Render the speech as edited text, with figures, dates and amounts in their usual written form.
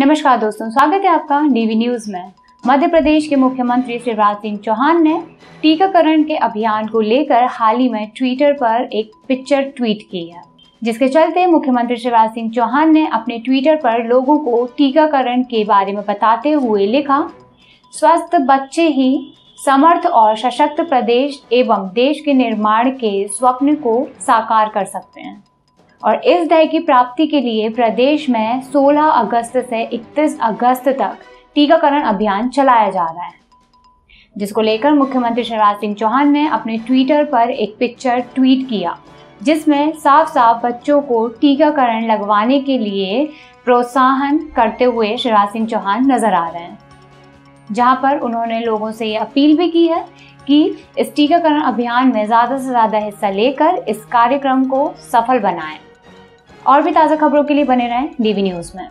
नमस्कार दोस्तों, स्वागत है आपका डीवी न्यूज में। मध्य प्रदेश के मुख्यमंत्री शिवराज सिंह चौहान ने टीकाकरण के अभियान को लेकर हाल ही में ट्विटर पर एक पिक्चर ट्वीट की है, जिसके चलते मुख्यमंत्री शिवराज सिंह चौहान ने अपने ट्विटर पर लोगों को टीकाकरण के बारे में बताते हुए लिखा, स्वस्थ बच्चे ही समर्थ और सशक्त प्रदेश एवं देश के निर्माण के स्वप्न को साकार कर सकते हैं। और इस ध्येय की प्राप्ति के लिए प्रदेश में 16 अगस्त से 31 अगस्त तक टीकाकरण अभियान चलाया जा रहा है, जिसको लेकर मुख्यमंत्री शिवराज सिंह चौहान ने अपने ट्विटर पर एक पिक्चर ट्वीट किया, जिसमें साफ साफ बच्चों को टीकाकरण लगवाने के लिए प्रोत्साहन करते हुए शिवराज सिंह चौहान नजर आ रहे हैं, जहां पर उन्होंने लोगों से ये अपील भी की है कि इस टीकाकरण अभियान में ज़्यादा से ज़्यादा हिस्सा लेकर इस कार्यक्रम को सफल बनाएं। और भी ताज़ा खबरों के लिए बने रहें डीवी न्यूज़ में।